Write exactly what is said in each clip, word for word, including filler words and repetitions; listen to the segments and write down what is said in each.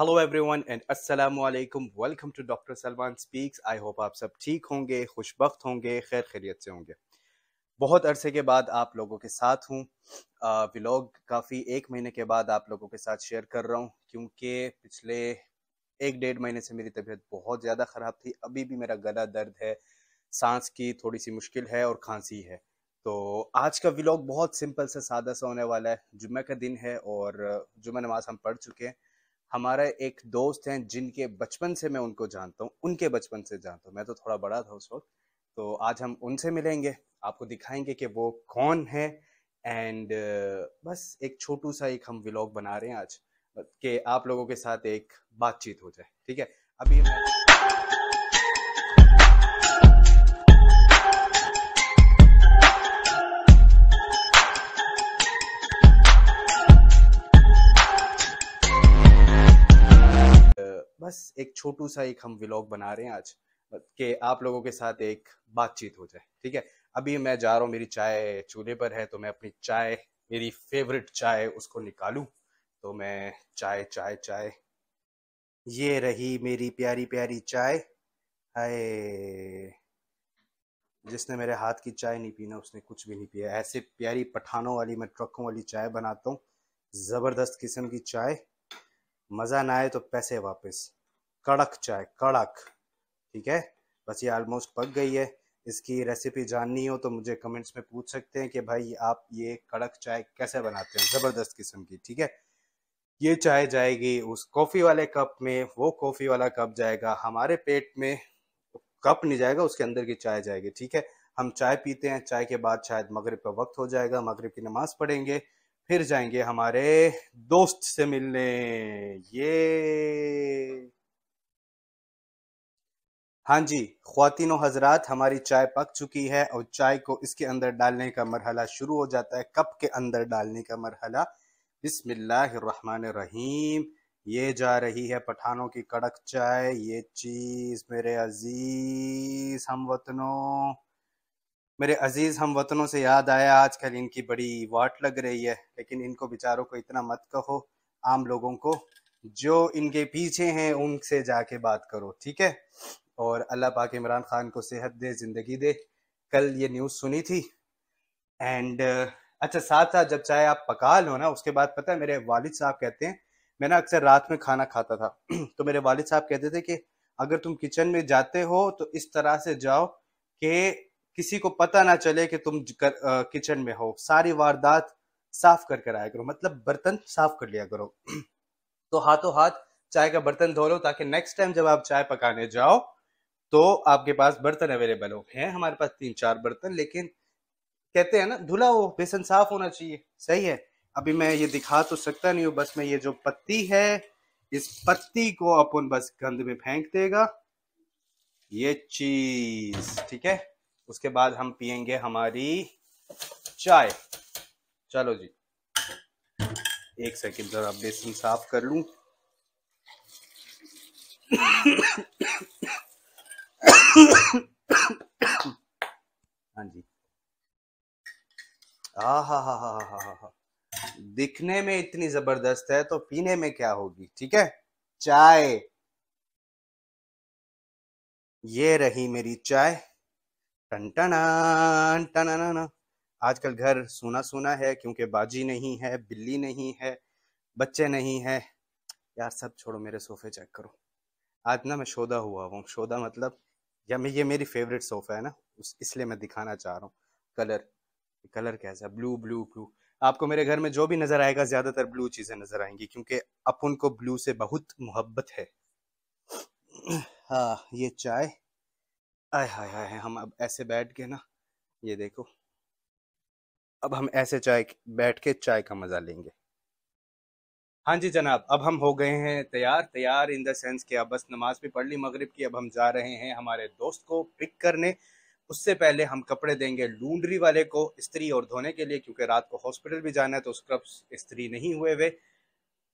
Hello everyone and अस्सलामु अलैकुम, welcome to doctor Salman speaks. I hope आप सब ठीक होंगे, खुशबख्त होंगे, खैर खैरियत से होंगे। बहुत अरसे के बाद आप लोगों के साथ हूँ। व्लॉग काफ़ी एक महीने के बाद आप लोगों के साथ शेयर कर रहा हूँ, क्योंकि पिछले एक डेढ़ महीने से मेरी तबीयत बहुत ज़्यादा ख़राब थी। अभी भी मेरा गला दर्द है, सांस की थोड़ी सी मुश्किल है और खांसी है। तो आज का व्लॉग बहुत सिंपल सा सादा सा होने वाला है। जुम्मे का दिन है और जुम्मे नमाज हम पढ़ चुके हैं। हमारा एक दोस्त हैं जिनके बचपन से मैं उनको जानता हूँ, उनके बचपन से जानता हूँ, मैं तो थोड़ा बड़ा था उस वक्त। तो आज हम उनसे मिलेंगे, आपको दिखाएंगे कि वो कौन है। एंड बस एक छोटू सा एक हम व्लॉग बना रहे हैं आज, कि आप लोगों के साथ एक बातचीत हो जाए, ठीक है। अभी मैं बस एक छोटू सा एक हम व्लॉग बना रहे हैं आज, कि आप लोगों के साथ एक बातचीत हो जाए, ठीक है। अभी मैं जा रहा हूँ, मेरी चाय चूल्हे पर है, तो मैं अपनी चाय, मेरी फेवरेट चाय, उसको निकालूं। तो मैं चाय चाय चाय ये रही मेरी प्यारी प्यारी चाय। हाय, जिसने मेरे हाथ की चाय नहीं पीना उसने कुछ भी नहीं पिया। ऐसे प्यारी पठानों वाली, मैं ट्रकों वाली चाय बनाता हूँ, ज़बरदस्त किस्म की चाय। मज़ा ना आए तो पैसे वापस। कड़क चाय, कड़क, ठीक है। बस ये आलमोस्ट पक गई है। इसकी रेसिपी जाननी हो तो मुझे कमेंट्स में पूछ सकते हैं कि भाई आप ये कड़क चाय कैसे बनाते हैं, ज़बरदस्त किस्म की, ठीक है। ये चाय जाएगी उस कॉफ़ी वाले कप में, वो कॉफ़ी वाला कप जाएगा हमारे पेट में। कप नहीं जाएगा, उसके अंदर की चाय जाएगी, ठीक है। हम चाय पीते हैं, चाय के बाद शायद मगरिब का वक्त हो जाएगा, मगरिब की नमाज़ पढ़ेंगे, फिर जाएंगे हमारे दोस्त से मिलने। ये हाँ जी ख्वातीनो हजरात, हमारी चाय पक चुकी है और चाय को इसके अंदर डालने का मरहला शुरू हो जाता है, कप के अंदर डालने का मरहला। बिस्मिल्लाहिर्रहमानिर्रहीम। ये जा रही है पठानों की कड़क चाय। ये चीज़ मेरे अजीज हमवतनों, मेरे अजीज हमवतनों से याद आया, आजकल इनकी बड़ी वाट लग रही है, लेकिन इनको बेचारों को इतना मत कहो। आम लोगों को जो इनके पीछे हैं उनसे जाके बात करो, ठीक है। और अल्लाह पाक इमरान खान को सेहत दे, ज़िंदगी दे। कल ये न्यूज़ सुनी थी। एंड अच्छा, साथ साथ जब चाहे आप पका लो ना, उसके बाद पता है मेरे वालिद साहब कहते हैं, मैं ना अक्सर रात में खाना खाता था, तो मेरे वालिद साहब कहते थे कि अगर तुम किचन में जाते हो तो इस तरह से जाओ कि किसी को पता ना चले कि तुम किचन में हो। सारी वारदात साफ कर कर आया करो, मतलब बर्तन साफ कर लिया करो। तो हाथों हाथ चाय का बर्तन धो लो, ताकि नेक्स्ट टाइम जब आप चाय पकाने जाओ तो आपके पास बर्तन अवेलेबल हो। हैं हमारे पास तीन चार बर्तन, लेकिन कहते हैं ना धुला हो, बेसन साफ होना चाहिए, सही है। अभी मैं ये दिखा तो सकता नहीं हूँ, बस मैं ये जो पत्ती है, इस पत्ती को अपन बस गंद में फेंक देगा। ये चीज, ठीक है। उसके बाद हम पियेंगे हमारी चाय। चलो जी, एक सेकेंड जरा बेसन साफ कर लूं। हाँ जी, हा हा हा हा हा हा, दिखने में इतनी जबरदस्त है तो पीने में क्या होगी, ठीक है। चाय, ये रही मेरी चाय। टन टन टन। आजकल घर सोना सोना है, क्योंकि बाजी नहीं है, बिल्ली नहीं है, बच्चे नहीं है। यार सब छोड़ो, मेरे सोफे चेक करो। आज ना मैं शोधा हुआ हूँ। शोधा मतलब, या मैं, ये मेरी फेवरेट सोफा है ना, उस इसलिए मैं दिखाना चाह रहा हूँ। कलर कलर कैसा, ब्लू ब्लू ब्लू। आपको मेरे घर में जो भी नजर आएगा ज्यादातर ब्लू चीजें नजर आएंगी, क्योंकि अपन को ब्लू से बहुत मोहब्बत है। हाँ, ये चाय। आय हाय हाय, हम अब ऐसे बैठ के ना, ये देखो, अब हम ऐसे चाय बैठ के चाय का मजा लेंगे। हाँ जी जनाब, अब हम हो गए हैं तैयार। तैयार इन द सेंस कि अब बस नमाज भी पढ़ ली मगरिब की, अब हम जा रहे हैं हमारे दोस्त को पिक करने। उससे पहले हम कपड़े देंगे लूंड्री वाले को इस्त्री और धोने के लिए, क्योंकि रात को हॉस्पिटल भी जाना है, तो स्क्रब्स इस्त्री नहीं हुए हुए।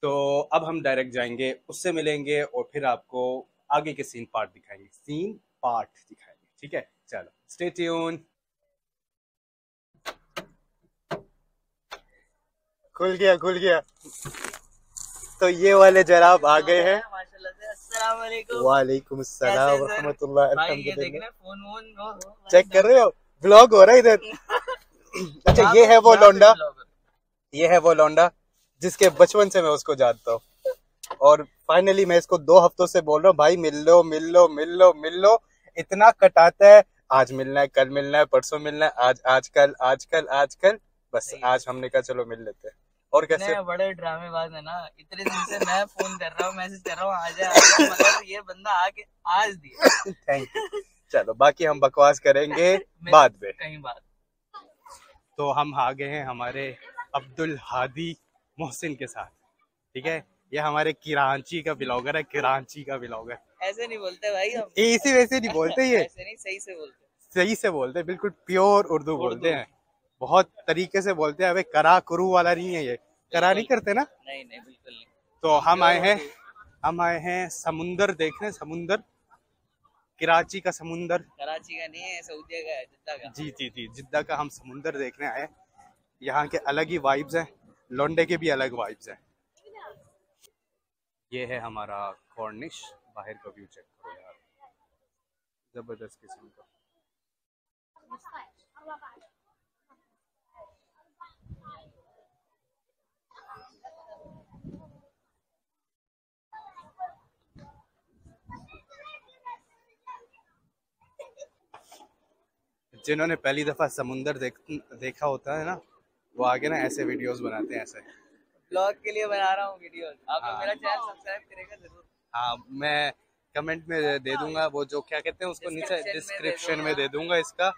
तो अब हम डायरेक्ट जाएंगे, उससे मिलेंगे और फिर आपको आगे के सीन पार्ट दिखाएंगे, सीन पार्ट दिखाएंगे, ठीक है। चलो स्टे ट्यून। खुल गया खुल गया तो ये वाले जनाब आ गए हैं। वालेकुम अस्सलाम रहमतुल्लाह। चेक कर रहे हो, व्लॉग हो रहा है इधर। अच्छा ये है वो लौंडा, ये है वो लौंडा जिसके बचपन से मैं उसको जानता हूँ और फाइनली मैं इसको दो हफ्तों से बोल रहा हूँ भाई मिल लो मिल लो मिल लो मिल लो। इतना कटाता है, आज मिलना है कल मिलना है परसों मिलना है, आज आजकल आजकल आजकल बस आज हमने कहा चलो मिल लेते हैं। और कैसे बड़े ड्रामेबाज है ना, इतने दिन से मैं फोन कर रहा हूँ मैसेज कर रहा हूँ आ जा, मगर ये बंदा आके आज दिया। Thank you. चलो बाकी हम बकवास करेंगे बाद में कहीं बात। तो हम आ गए हैं हमारे अब्दुल हादी मोहसिन के साथ, ठीक है। ये हमारे कराची का ब्लॉगर है, कराची का ब्लॉगर। ऐसे नहीं बोलते भाई हम, इसी वैसे नहीं बोलते, ये ऐसे नहीं, सही से बोलते, सही से बोलते, बिल्कुल प्योर उर्दू बोलते हैं, बहुत तरीके से बोलते हैं। अबे करा कुरू वाला नहीं है, ये करा नहीं करते ना। नहीं नहीं बिल्कुल नहीं। तो हम आए हैं, हम आए हैं समुंदर देखने, समुंदर कराची का, समुंदर कराची का नहीं है, सऊदी का है, जिद्दा का। जी जी जी, जिद्दा का हम समुंदर देखने आए। यहाँ के अलग ही वाइब्स हैं, लौंडे के भी अलग वाइब्स हैं। ये है हमारा कॉर्निश, बाहर का व्यू चेक करो यार, जबरदस्त किस्म का। जिन्होंने पहली दफा समुंदर देख, देखा होता है ना, वो आगे ना ऐसे वीडियोस बनाते हैं, ऐसे ब्लॉग के लिए बना रहा हूँ वीडियोस। आप लोग मेरा चैनल सब्सक्राइब करेगा जरूर। हाँ मैं कमेंट में दे दूंगा वो जो क्या कहते हैं उसको, नीचे डिस्क्रिप्शन में दे दूंगा इसका।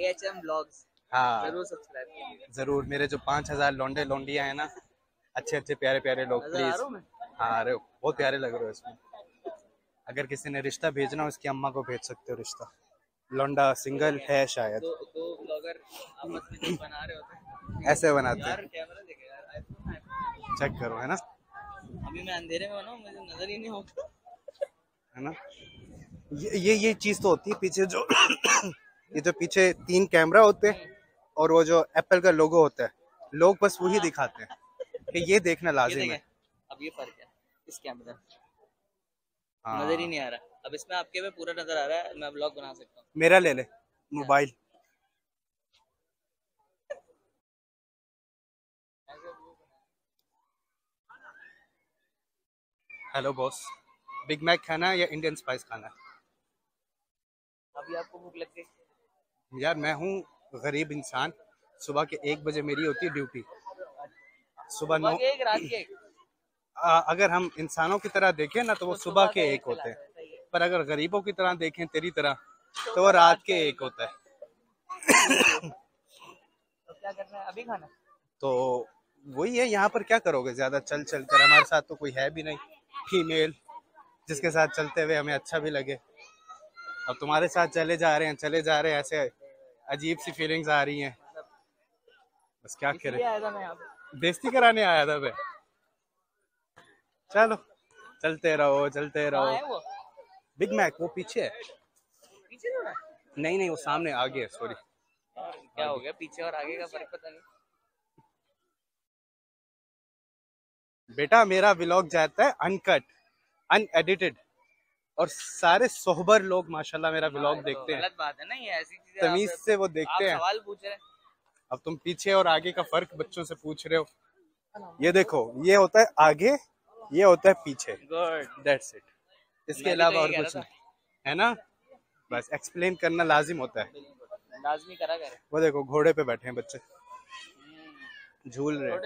एएचएम ब्लॉग्स हाँ जरूर सब्सक्राइब कीजिए जरूर। मेरे जो पाँच हजार लौंडे लौंडियाँ है ना, अच्छे अच्छे प्यारे प्यारे लोग, प्लीज। हाँ अरे बहुत प्यारे लग रहे हो इसमें। अगर किसी ने रिश्ता भेजना हो उसकी अम्मा को भेज सकते हो रिश्ता। लौंडा सिंगल है शायद, दो, दो ब्लॉगर आपस में जो बना रहे होते हैं ऐसे बनाते हैं। चेक करो है ना, अभी मैं अंधेरे में हूं ना, मुझे नजर ही नहीं होता है ना। ये ये ये चीज तो होती है पीछे जो ये जो पीछे तीन कैमरा होते हैं और वो जो एप्पल का लोगो होता है, लोग बस वही दिखाते हैं कि ये देखना लाजिम है। अब ये फर्क है इस कैमरे में, नजर ही नहीं आ रहा। अब इसमें आपके में पूरा नजर आ रहा है, मैं ब्लॉग बना सकता हूँ। मेरा ले ले mobile. Hello boss, big Mac खाना या इंडियन स्पाइस खाना? अभी आपको भूख लग गई? यार मैं हूँ गरीब इंसान, सुबह के एक बजे मेरी होती है ड्यूटी, सुबह नौ। अगर हम इंसानों की तरह देखें ना तो वो सुबह के एक होते हैं, पर अगर गरीबों की तरह देखें तेरी तरह तो वो रात के एक होता है। तो क्या करना है अभी खाना? तो वही है, यहाँ पर क्या करोगे ज्यादा चल चल कर। हमारे साथ तो कोई है भी नहीं फीमेल जिसके साथ चलते हुए हमें अच्छा भी लगे। अब तुम्हारे साथ चले जा रहे हैं चले जा रहे हैं, ऐसे अजीब सी फीलिंग्स आ रही हैं। बस क्या करें, बेइज्जती कराने आया था मैं। चलो चलते रहो चलते रहो। बिग मैक वो पीछे है, पीछे तो नहीं नहीं वो सामने आगे है। सॉरी क्या हो गया, पीछे और आगे का फर्क पता नहीं। बेटा मेरा व्लॉग जाता है अनकट अनएडिटेड और सारे सोहबर लोग माशाल्लाह मेरा व्लॉग देखते हैं। गलत बात है ना ये, ऐसी चीजें तमीज से वो देखते हैं। सवाल पूछ रहे हैं, अब तुम पीछे और आगे का फर्क बच्चों से पूछ रहे हो। ये देखो ये होता है आगे, ये होता है पीछे, दैट्स इट। इसके अलावा और कुछ नहीं है ना, बस एक्सप्लेन करना लाजिम होता है, लाजमी करा करे। वो देखो घोड़े पे बैठे हैं बच्चे, झूल रहे।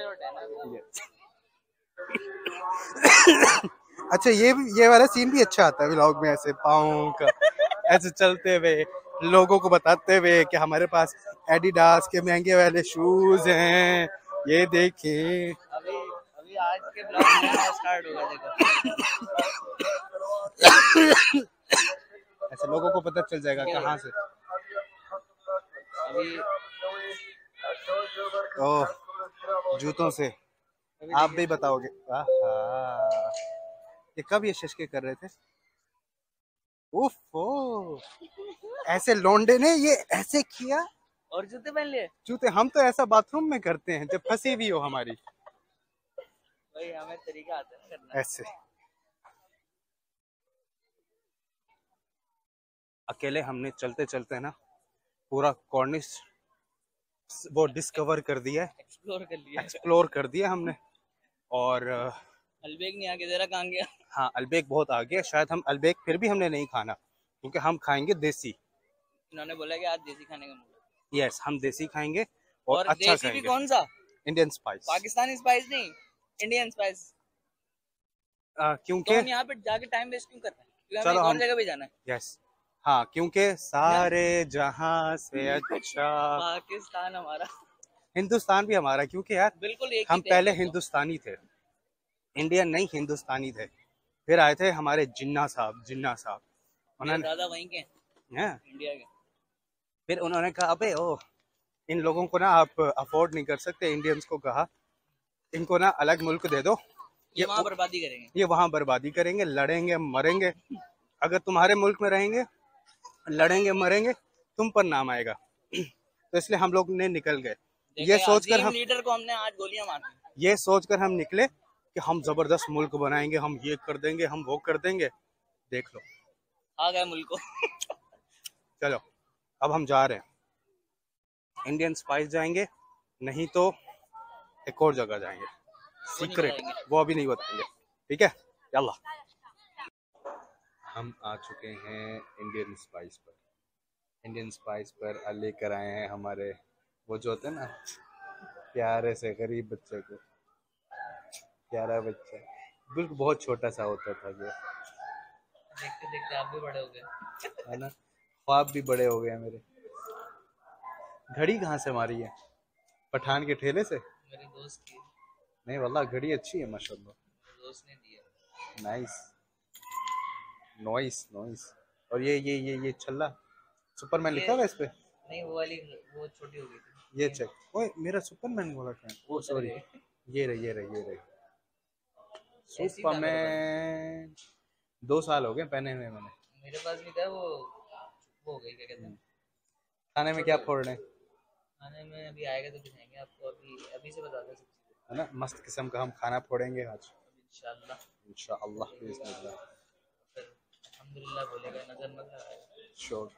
अच्छा ये ये वाला सीन भी अच्छा आता है व्लॉग में, ऐसे पाँव का ऐसे चलते हुए लोगों को बताते हुए कि हमारे पास एडिडास के महंगे वाले शूज हैं, ये देखें। अभी अभी आज के व्लॉग में स्टार्ट होगा देखो। ऐसे लोगों को पता चल जाएगा कहाँ से। ओह जूतों से आप भी बताओगे। ये कब ये शशके कर रहे थे? उफ़ ऐसे लौंडे ने ये ऐसे किया और जूते पहन लिए। जूते हम तो ऐसा बाथरूम में करते हैं जब फंसी भी हो हमारी। भाई हमें तरीका आता है करना ऐसे। अकेले हमने चलते चलते ना पूरा कॉर्निश वो डिस्कवर कर दिया है, एक्सप्लोर कर लिया एक्सप्लोर कर दिया हमने। और अलबेग नहीं आगे, जरा कहाँ गया? हाँ अलबेग बहुत आ गया, शायद हम अलबेग फिर भी हमने नहीं खाना क्योंकि हम खाएंगे देसी। इन्होंने बोला कि आज देसी खाने का मूड है। यस हम देसी खाएंगे और, और अच्छा देसी खाएंगे। भी कौन सा? इंडियन स्पाइस, पाकिस्तानी स्पाइस नहीं, इंडियन स्पाइस। क्योंकि हम यहाँ पे जाके टाइम वेस्ट क्यों कर रहे हैं? चलो हम जगह भी जाना है। यस हाँ क्योंकि सारे जहां से अच्छा पाकिस्तान हमारा, हिंदुस्तान भी हमारा। क्योंकि यार बिल्कुल एक हम पहले हिंदुस्तानी थे, इंडियन नहीं हिंदुस्तानी थे। फिर आए थे हमारे जिन्ना साहब, जिन्ना साहब उन्होंने दादा वहीं के हैं इंडिया के। फिर उन्होंने कहा अबे ओ इन लोगों को ना आप अफोर्ड नहीं कर सकते, इंडियंस को कहा इनको ना अलग मुल्क दे दो, ये वहाँ बर्बादी करेंगे, ये वहाँ बर्बादी करेंगे, लड़ेंगे मरेंगे। अगर तुम्हारे मुल्क में रहेंगे लड़ेंगे मरेंगे, तुम पर नाम आएगा। तो इसलिए हम लोग ने निकल गए ये सोचकर, हम लीडर को हमने आज गोलियां मारी ये सोचकर हम निकले कि हम जबरदस्त मुल्क बनाएंगे, हम ये कर देंगे हम वो कर देंगे। देख लो आ गए मुल्क को। चलो अब हम जा रहे हैं इंडियन स्पाइस जाएंगे, नहीं तो एक और जगह जाएंगे सीक्रेट, वो अभी नहीं बताएंगे ठीक है। चलो हम आ चुके हैं इंडियन स्पाइस पर। इंडियन स्पाइस पर लेकर आए हैं हमारे वो जो होते हैं ना प्यारे से गरीब बच्चे को, प्यारा बच्चा बिल्कुल बहुत छोटा सा होता था जो देखते देखते आप भी बड़े हो गए है ना, ख्वाब भी बड़े हो गए मेरे। घड़ी कहाँ से मारी है? पठान के ठेले से मेरे दोस्त की। नहीं वाला घड़ी अच्छी है माशाल्लाह, दोस्त ने दिया। Nice noice noice. और ये ये ये ये छल्ला सुपरमैन लिखा हुआ है इस पे? नहीं वो वाली वो छोटी हो गई थी। ये चेक, ओए मेरा सुपरमैन वाला क्या? ओ सॉरी ये रही ये रही ये रही सुपरमैन। दो साल हो गए पहने हुए मैंने, मेरे पास भी था वो वो हो गई क्या कहते हैं। खाने में क्या फोड़ रहे हैं? खाने में अभी आएगा तो दिखाएंगे आपको, अभी अभी से बता दें है ना। मस्त किस्म का हम खाना फोड़ेंगे आज इंशाल्लाह इंशाल्लाह बिस्मिल्लाह अल्हम्दुलिल्लाह बोलेगा, नजर मत लगाएगा। Sure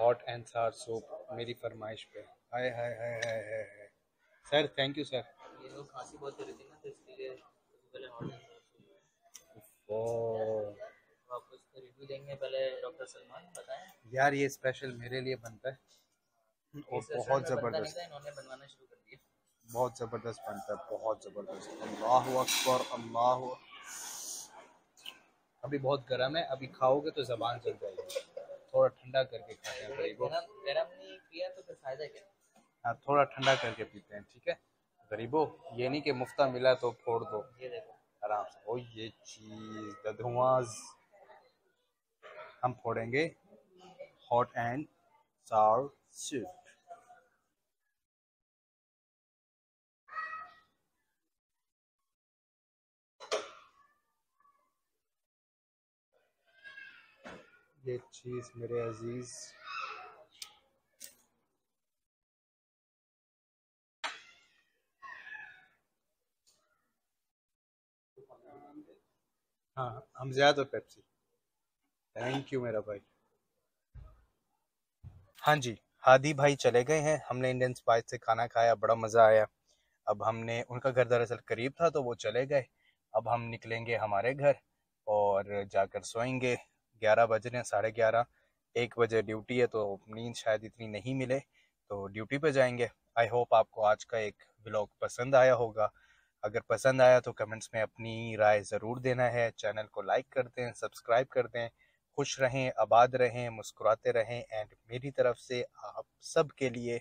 hot and sour soup मेरी फरमाइश पे। Hi hi hi hi hi sir thank you sir. ये लोग खांसी बहुत कर रही थी ना तो इसलिए पहले hot and sour soup. Oh आप उसका रिव्यू देंगे पहले डॉक्टर सलमान बताएं। यार ये स्पेशल मेरे लिए बनता है और बहुत जबरदस्त इन्होंने बनवाना शुरू कर दिया, बहुत जबरदस्त बनता है बहुत जबरदस्त। अल्लाह अकबर अल्लाह। अभी बहुत गर्म है, अभी खाओगे तो जबान जल जाएगी, थोड़ा ठंडा करके खाते हैं गरीब को। गर्म नहीं पिया तो फिर फायदा क्या? हाँ थोड़ा ठंडा करके पीते हैं ठीक है गरीबों, ये नहीं कि मुफ्ता मिला तो फोड़ दो। ये देखो आराम से, ओ ये चीज दधुआज। हम फोड़ेंगे हॉट एंड सार सूप। ये चीज मेरे अजीज हाँ हम ज्यादा पेप्सी। थैंक यू मेरा भाई। हाँ जी हादी भाई चले गए हैं, हमने इंडियन स्पाइस से खाना खाया बड़ा मजा आया। अब हमने उनका घर दरअसल करीब था तो वो चले गए। अब हम निकलेंगे हमारे घर और जाकर सोएंगे। ग्यारह बज रहे हैं, साढ़े ग्यारह एक बजे ड्यूटी है तो नींद शायद इतनी नहीं मिले तो ड्यूटी पे जाएंगे। आई होप आपको आज का एक व्लॉग पसंद आया होगा, अगर पसंद आया तो कमेंट्स में अपनी राय ज़रूर देना है। चैनल को लाइक कर दें, सब्सक्राइब कर दें। खुश रहें, आबाद रहें, मुस्कुराते रहें। एंड मेरी तरफ से आप सब के लिए